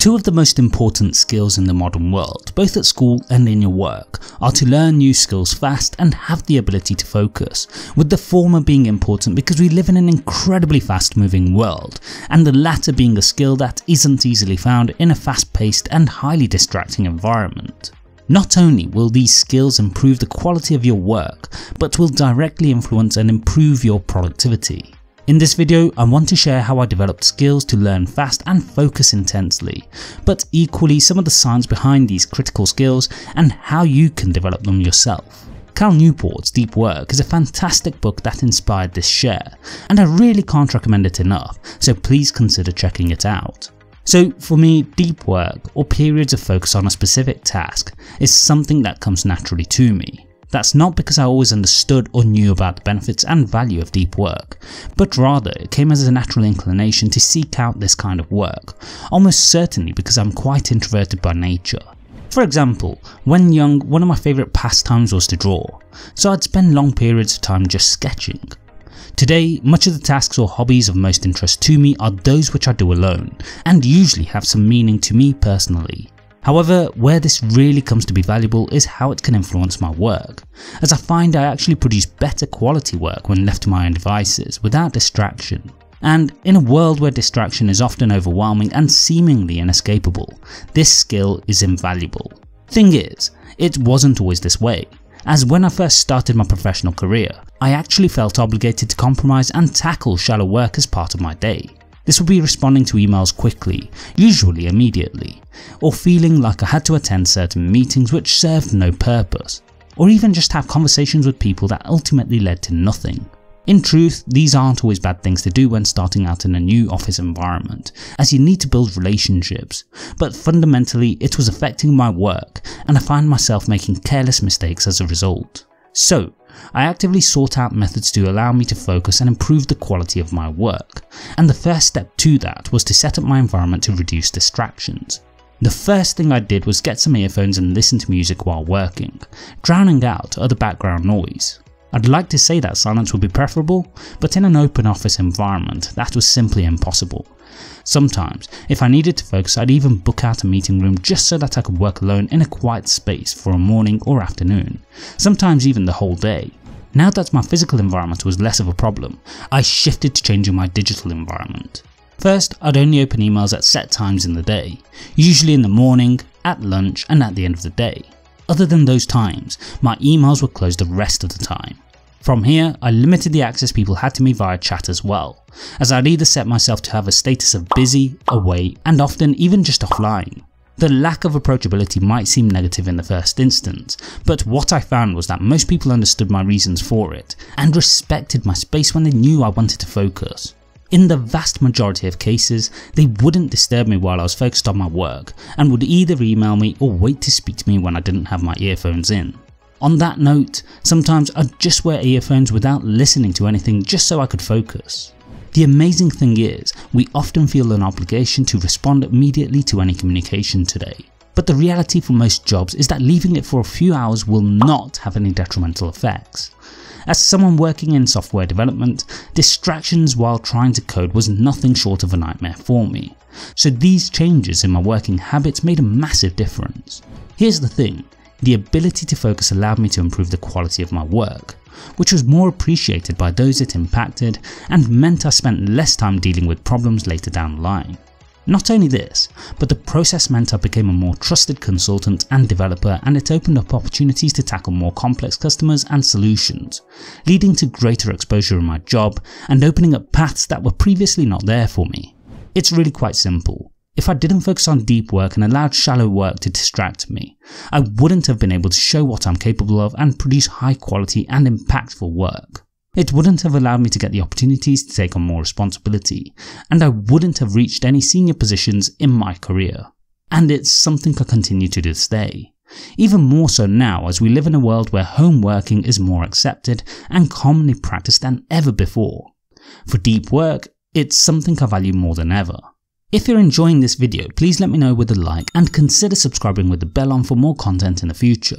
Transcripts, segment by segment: Two of the most important skills in the modern world, both at school and in your work, are to learn new skills fast and have the ability to focus, with the former being important because we live in an incredibly fast-moving world, and the latter being a skill that isn't easily found in a fast-paced and highly distracting environment. Not only will these skills improve the quality of your work, but will directly influence and improve your productivity. In this video, I want to share how I developed skills to learn fast and focus intensely, but equally some of the science behind these critical skills and how you can develop them yourself. Cal Newport's Deep Work is a fantastic book that inspired this share, and I really can't recommend it enough, so please consider checking it out. So for me, deep work, or periods of focus on a specific task, is something that comes naturally to me. That's not because I always understood or knew about the benefits and value of deep work, but rather it came as a natural inclination to seek out this kind of work, almost certainly because I'm quite introverted by nature. For example, when young, one of my favourite pastimes was to draw, so I'd spend long periods of time just sketching. Today, much of the tasks or hobbies of most interest to me are those which I do alone, and usually have some meaning to me personally. However, where this really comes to be valuable is how it can influence my work, as I find I actually produce better quality work when left to my own devices, without distraction. And in a world where distraction is often overwhelming and seemingly inescapable, this skill is invaluable. Thing is, it wasn't always this way, as when I first started my professional career, I actually felt obligated to compromise and tackle shallow work as part of my day. This would be responding to emails quickly, usually immediately, or feeling like I had to attend certain meetings which served no purpose, or even just have conversations with people that ultimately led to nothing. In truth, these aren't always bad things to do when starting out in a new office environment, as you need to build relationships, but fundamentally it was affecting my work and I found myself making careless mistakes as a result. So, I actively sought out methods to allow me to focus and improve the quality of my work, and the first step to that was to set up my environment to reduce distractions. The first thing I did was get some earphones and listen to music while working, drowning out other background noise. I'd like to say that silence would be preferable, but in an open office environment, that was simply impossible. Sometimes, if I needed to focus, I'd even book out a meeting room just so that I could work alone in a quiet space for a morning or afternoon, sometimes even the whole day. Now that my physical environment was less of a problem, I shifted to changing my digital environment. First, I'd only open emails at set times in the day, usually in the morning, at lunch, and at the end of the day. Other than those times, my emails were closed the rest of the time. From here, I limited the access people had to me via chat as well, as I'd either set myself to have a status of busy, away, and often even just offline. The lack of approachability might seem negative in the first instance, but what I found was that most people understood my reasons for it, and respected my space when they knew I wanted to focus. In the vast majority of cases, they wouldn't disturb me while I was focused on my work, and would either email me or wait to speak to me when I didn't have my earphones in. On that note, sometimes I'd just wear earphones without listening to anything just so I could focus. The amazing thing is, we often feel an obligation to respond immediately to any communication today, but the reality for most jobs is that leaving it for a few hours will not have any detrimental effects. As someone working in software development, distractions while trying to code was nothing short of a nightmare for me, so these changes in my working habits made a massive difference. Here's the thing, the ability to focus allowed me to improve the quality of my work, which was more appreciated by those it impacted and meant I spent less time dealing with problems later down the line. Not only this, but the process meant I became a more trusted consultant and developer, and it opened up opportunities to tackle more complex customers and solutions, leading to greater exposure in my job and opening up paths that were previously not there for me. It's really quite simple. If I didn't focus on deep work and allowed shallow work to distract me, I wouldn't have been able to show what I'm capable of and produce high quality and impactful work. It wouldn't have allowed me to get the opportunities to take on more responsibility, and I wouldn't have reached any senior positions in my career. And it's something I continue to this day, even more so now as we live in a world where home working is more accepted and commonly practiced than ever before. For deep work, it's something I value more than ever. If you're enjoying this video, please let me know with a like and consider subscribing with the bell on for more content in the future.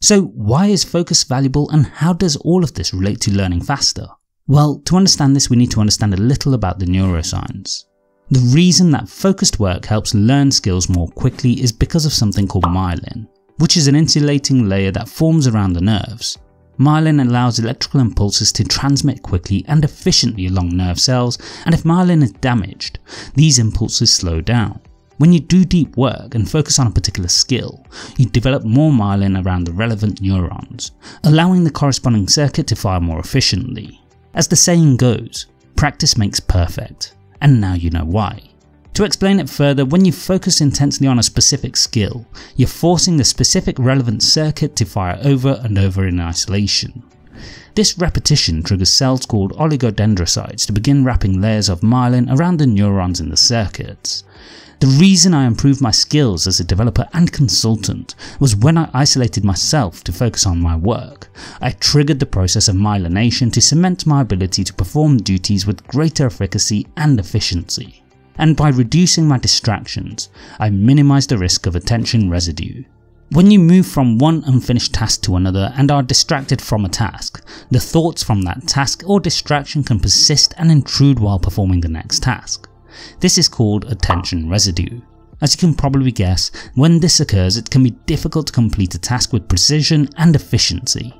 So why is focus valuable and how does all of this relate to learning faster? Well, to understand this we need to understand a little about the neuroscience. The reason that focused work helps learn skills more quickly is because of something called myelin, which is an insulating layer that forms around the nerves. Myelin allows electrical impulses to transmit quickly and efficiently along nerve cells, and if myelin is damaged, these impulses slow down. When you do deep work and focus on a particular skill, you develop more myelin around the relevant neurons, allowing the corresponding circuit to fire more efficiently. As the saying goes, practice makes perfect, and now you know why. To explain it further, when you focus intensely on a specific skill, you're forcing the specific relevant circuit to fire over and over in isolation. This repetition triggers cells called oligodendrocytes to begin wrapping layers of myelin around the neurons in the circuits. The reason I improved my skills as a developer and consultant was when I isolated myself to focus on my work, I triggered the process of myelination to cement my ability to perform duties with greater efficacy and efficiency. And by reducing my distractions, I minimized the risk of attention residue. When you move from one unfinished task to another and are distracted from a task, the thoughts from that task or distraction can persist and intrude while performing the next task. This is called attention residue. As you can probably guess, when this occurs it can be difficult to complete a task with precision and efficiency,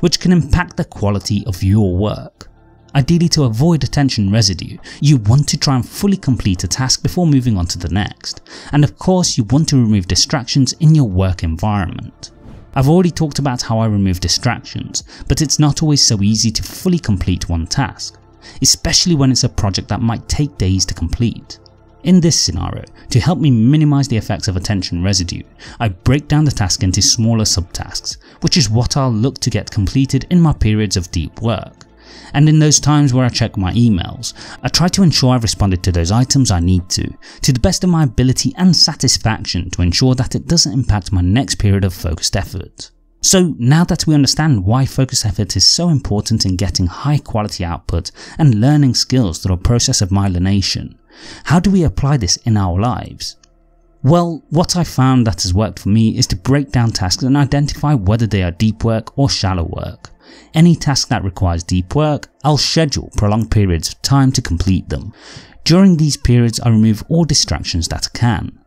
which can impact the quality of your work. Ideally, to avoid attention residue, you want to try and fully complete a task before moving on to the next, and of course you want to remove distractions in your work environment. I've already talked about how I remove distractions, but it's not always so easy to fully complete one task, especially when it's a project that might take days to complete. In this scenario, to help me minimize the effects of attention residue, I break down the task into smaller subtasks, which is what I'll look to get completed in my periods of deep work. And in those times where I check my emails, I try to ensure I've responded to those items I need to the best of my ability and satisfaction to ensure that it doesn't impact my next period of focused effort. So now that we understand why focused effort is so important in getting high quality output and learning skills through a process of myelination, how do we apply this in our lives? Well, what I found that has worked for me is to break down tasks and identify whether they are deep work or shallow work. Any task that requires deep work, I'll schedule prolonged periods of time to complete them. During these periods, I remove all distractions that I can.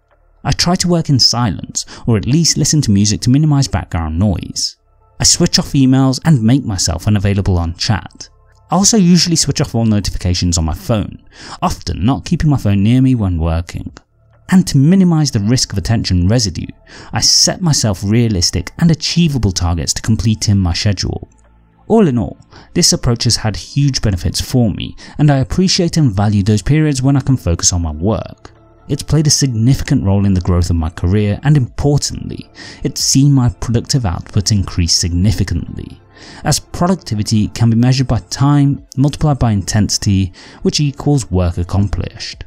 I try to work in silence, or at least listen to music to minimise background noise. I switch off emails and make myself unavailable on chat. I also usually switch off all notifications on my phone, often not keeping my phone near me when working. And to minimise the risk of attention residue, I set myself realistic and achievable targets to complete in my schedule. All in all, this approach has had huge benefits for me, and I appreciate and value those periods when I can focus on my work. It's played a significant role in the growth of my career, and importantly, it's seen my productive output increase significantly, as productivity can be measured by time multiplied by intensity, which equals work accomplished.